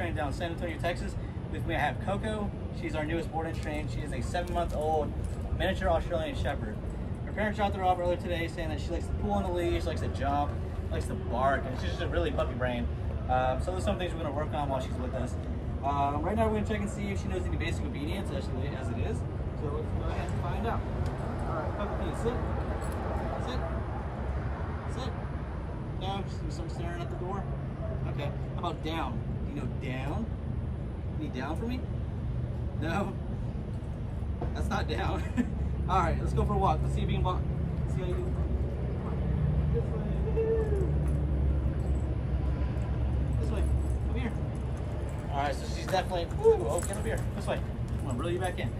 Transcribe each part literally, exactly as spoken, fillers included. trained down in San Antonio, Texas. With me I have Coco. She's our newest board and trained. She is a seven month old miniature Australian Shepherd. Her parents shot her off earlier today saying that she likes to pull on the leash, likes to jump, likes to bark, and she's just a really puppy brain. Um, so there's some things we're gonna work on while she's with us. Um, right now we're gonna check and see if she knows any basic obedience as it is. So let's go ahead and find out. All right, Coco, can you sit? Sit, sit. No, I'm staring at the door. Okay, how about down? Do you know down? Any down for me? No, that's not down. All right, let's go for a walk. Let's see if you can walk. Let's see how you do. This way. This way. Come here. All right, so she's definitely. Ooh, oh, get over here. This way. Come on, reel you back in.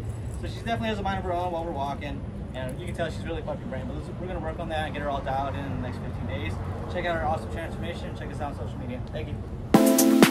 So she definitely has a mind of her own while we're walking, and you can tell she's really puppy brain. But we're gonna work on that and get her all dialed in in the next fifteen days. Check out our awesome transformation. Check us out on social media. Thank you. Thank you.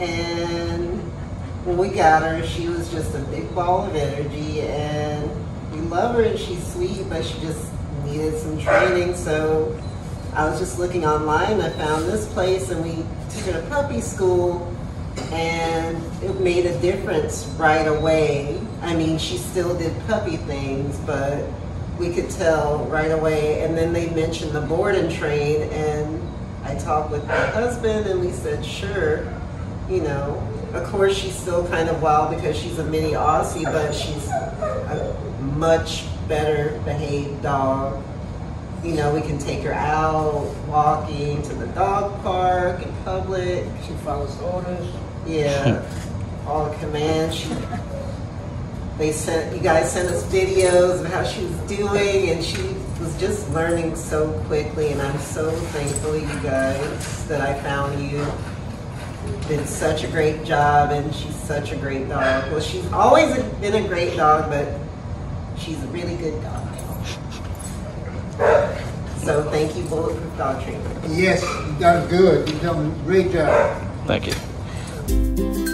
And when we got her, she was just a big ball of energy, and we love her and she's sweet, but she just needed some training. So I was just looking online, I found this place, and we took her to puppy school, and it made a difference right away. I mean, she still did puppy things, but we could tell right away. And then they mentioned the board and train, and I talked with my husband and we said, sure, you know. Of course, she's still kind of wild because she's a mini Aussie, but she's a much better behaved dog. You know, we can take her out walking to the dog park in public. She follows orders. Yeah, all the commands. She, they sent, you guys sent us videos of how she was doing, and she was just learning so quickly. And I'm so thankful, you guys, that I found you. Did such a great job, and she's such a great dog. Well, she's always been a great dog, but she's a really good dog. So thank you, Bulletproof Dog Training. Yes, you've done good. You've done a great job. Thank you.